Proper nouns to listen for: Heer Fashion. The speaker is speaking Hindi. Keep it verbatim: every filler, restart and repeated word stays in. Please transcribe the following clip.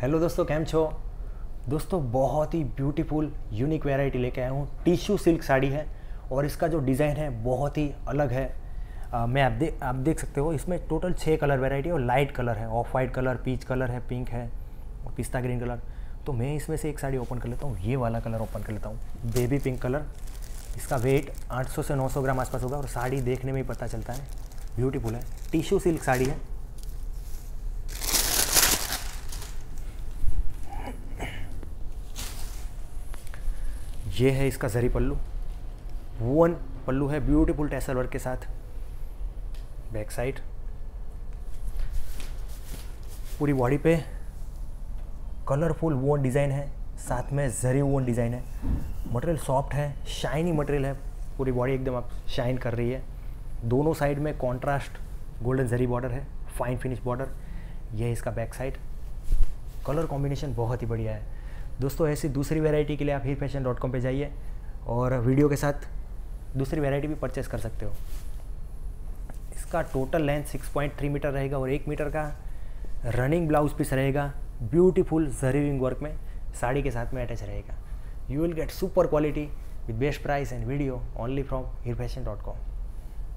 हेलो दोस्तों, कैम छो दोस्तों। बहुत ही ब्यूटीफुल यूनिक वैरायटी लेके आया हूँ। टिश्यू सिल्क साड़ी है और इसका जो डिज़ाइन है बहुत ही अलग है। आ, मैं आप दे आप देख सकते हो, इसमें टोटल छः कलर वैरायटी और लाइट कलर है, off white colour, peach colour है, पिंक है और पिस्ता ग्रीन कलर। तो मैं इसमें से एक साड़ी ओपन कर लेता हूँ, ये वाला कलर ओपन कर लेता हूँ, बेबी पिंक कलर। इसका वेट आठ सौ से नौ सौ ग्राम आसपास होगा और साड़ी देखने में ही पता चलता है, ब्यूटीफुल है। टिश्यू सिल्क साड़ी है। ये है इसका जरी पल्लू, वुवन पल्लू है, ब्यूटीफुल टैसल वर्क के साथ। बैक साइड पूरी बॉडी पे कलरफुल वुवन डिज़ाइन है, साथ में जरी वुवन डिज़ाइन है। मटेरियल सॉफ्ट है, शाइनी मटेरियल है, पूरी बॉडी एकदम आप शाइन कर रही है। दोनों साइड में कॉन्ट्रास्ट गोल्डन जरी बॉर्डर है, फाइन फिनिश बॉर्डर। यह इसका बैक साइड, कलर कॉम्बिनेशन बहुत ही बढ़िया है दोस्तों। ऐसी दूसरी वैरायटी के लिए आप हीर फैशन डॉट कॉम पर जाइए और वीडियो के साथ दूसरी वैरायटी भी परचेस कर सकते हो। इसका total length six point three metre रहेगा और एक मीटर का रनिंग ब्लाउज पीस रहेगा, ब्यूटीफुल जरी विंग वर्क में साड़ी के साथ में अटैच रहेगा। You will get super quality with best price and video only from Heer fashion dot com.